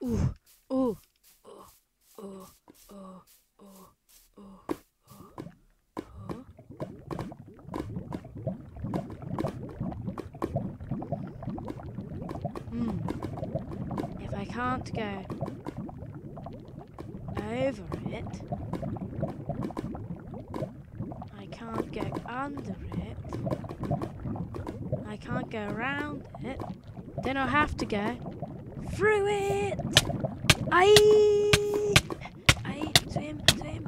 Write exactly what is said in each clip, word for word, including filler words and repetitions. Ooh, ooh, ooh, ooh, ooh, ooh, ooh, ooh. Hmm. If I can't go over it, I can't go under it, I can't go around it, then I'll have to go through it. Aye, aye, swim, swim.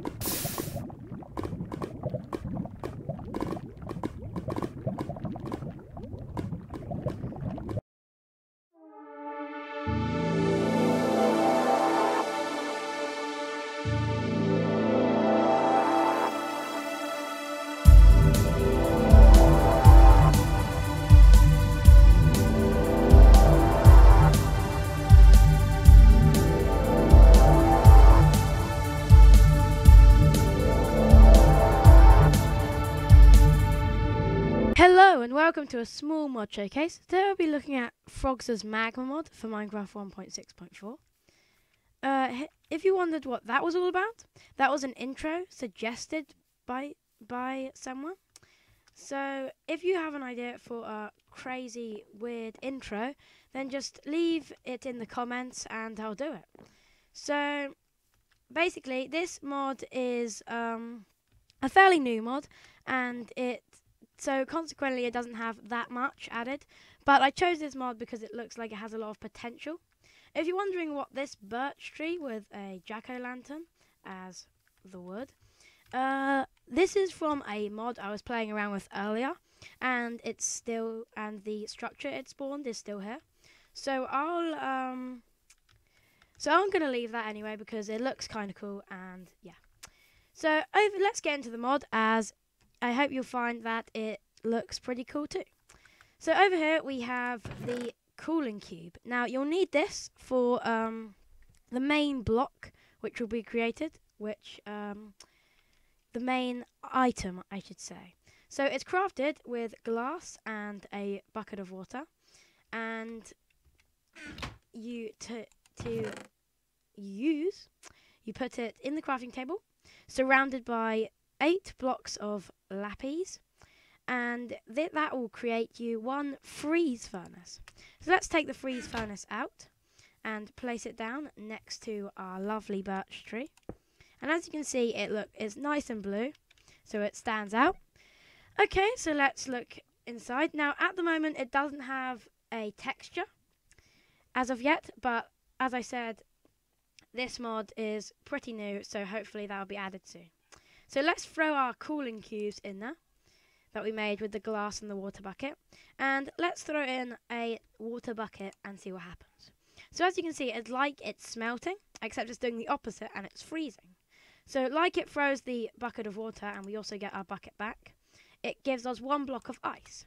Welcome to a small mod showcase. Today we'll be looking at Frogzer's Magma Mod for Minecraft one point six point four. Uh, if you wondered what that was all about, that was an intro suggested by by someone. So if you have an idea for a crazy, weird intro, then just leave it in the comments and I'll do it. So basically, this mod is um, a fairly new mod, and it So consequently it doesn't have that much added, but I chose this mod because it looks like it has a lot of potential. If you're wondering what this birch tree with a jack-o'-lantern as the wood, uh, this is from a mod I was playing around with earlier, and it's still, and the structure it spawned is still here. So I'll, um, so I'm gonna leave that anyway because it looks kind of cool, and yeah. So over, let's get into the mod, as I hope you'll find that it looks pretty cool too. So over here we have the cooling cube. Now you'll need this for um, the main block which will be created, which um, the main item I should say. So it's crafted with glass and a bucket of water, and you to to use you put it in the crafting table, surrounded by eight blocks of lapis, and th that will create you one freeze furnace. So let's take the freeze furnace out and place it down next to our lovely birch tree. And as you can see, it look is nice and blue, so it stands out. Okay, so let's look inside. Now at the moment it doesn't have a texture as of yet, but as I said, this mod is pretty new, so hopefully that will be added soon. So let's throw our cooling cubes in there that we made with the glass and the water bucket. And let's throw in a water bucket and see what happens. So as you can see, it's like it's smelting, except it's doing the opposite and it's freezing. So like it froze the bucket of water and we also get our bucket back, it gives us one block of ice.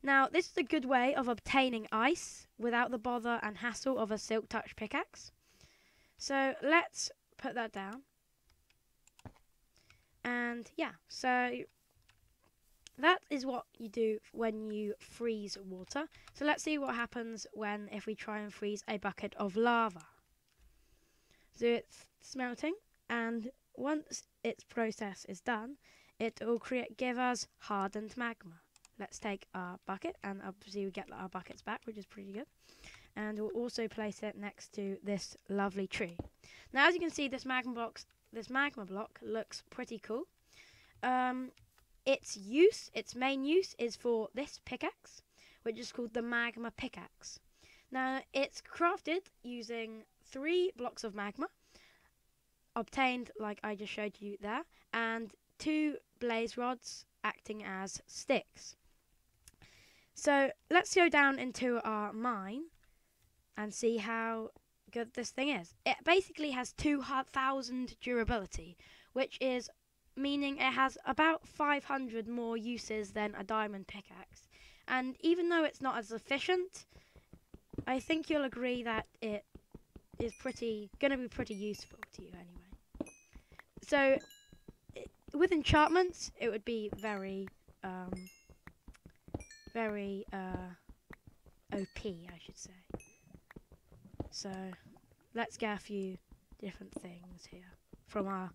Now this is a good way of obtaining ice without the bother and hassle of a silk touch pickaxe. So let's put that down. And yeah, so that is what you do when you freeze water. So let's see what happens when if we try and freeze a bucket of lava. So it's smelting, and once its process is done, it will create give us hardened magma. Let's take our bucket, and obviously we get our buckets back, which is pretty good. And we'll also place it next to this lovely tree. Now, as you can see, this magma box This magma block looks pretty cool. Um, its use, its main use, is for this pickaxe, which is called the Magma Pickaxe. Now, it's crafted using three blocks of magma, obtained like I just showed you there, and two blaze rods acting as sticks. So, let's go down into our mine and see how good this thing is. It basically has two thousand durability, which is meaning it has about five hundred more uses than a diamond pickaxe. And even though it's not as efficient, I think you'll agree that it is pretty going to be pretty useful to you anyway. So it, with enchantments, it would be very um, very uh, O P, I should say. So let's get a few different things here from our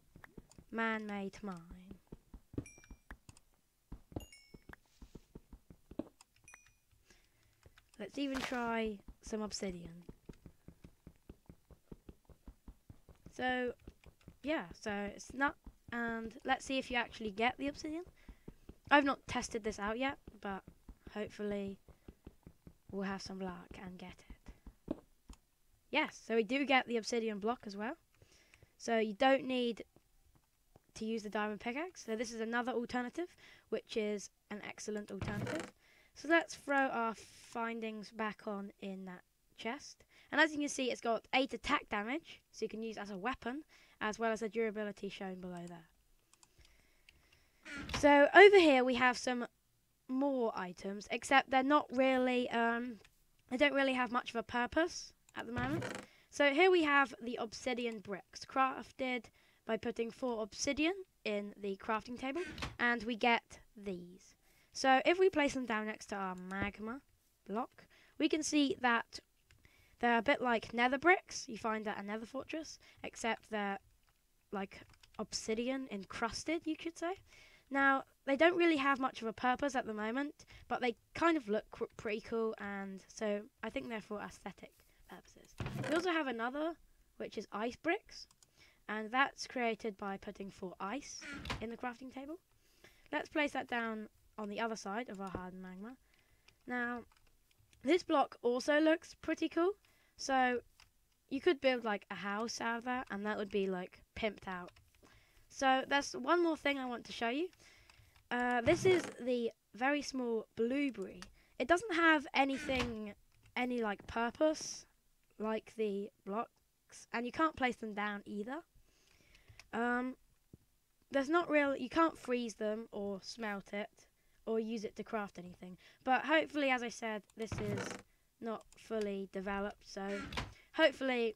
man-made mine. Let's even try some obsidian. So, yeah, so it's not, and let's see if you actually get the obsidian. I've not tested this out yet, but hopefully we'll have some luck and get it. Yes, so we do get the obsidian block as well. So you don't need to use the diamond pickaxe. So this is another alternative, which is an excellent alternative. So let's throw our findings back on in that chest. And as you can see, it's got eight attack damage, so you can use as a weapon, as well as the durability shown below there. So over here we have some more items, except they're not really, um, they don't really have much of a purpose at the moment. So here we have the obsidian bricks, crafted by putting four obsidian in the crafting table, and we get these. So if we place them down next to our magma block, we can see that they're a bit like nether bricks you find at a nether fortress, except they're like obsidian encrusted, you could say. Now, they don't really have much of a purpose at the moment, but they kind of look qu pretty cool, and so I think they're for aesthetic purposes. We also have another, which is ice bricks, and that's created by putting four ice in the crafting table. Let's place that down on the other side of our hardened magma. Now, this block also looks pretty cool, so you could build like a house out of that, and that would be like pimped out. So that's one more thing I want to show you. Uh, this is the very small blueberry. It doesn't have anything, any like purpose, like the blocks, and you can't place them down either. Um, there's not real, you can't freeze them or smelt it, or use it to craft anything. But hopefully, as I said, this is not fully developed, so hopefully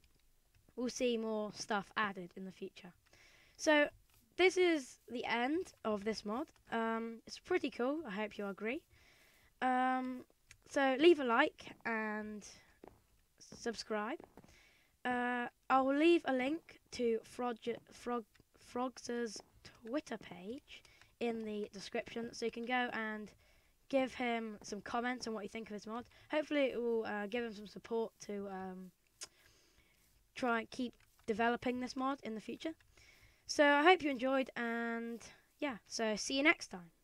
we'll see more stuff added in the future. So this is the end of this mod. Um, it's pretty cool, I hope you agree. Um, so leave a like and subscribe. Uh, I'll leave a link to Frogzer, Frog, Frogzer's Twitter page in the description, so you can go and give him some comments on what you think of his mod. Hopefully it will uh, give him some support to um, try and keep developing this mod in the future. So I hope you enjoyed, and yeah, so see you next time.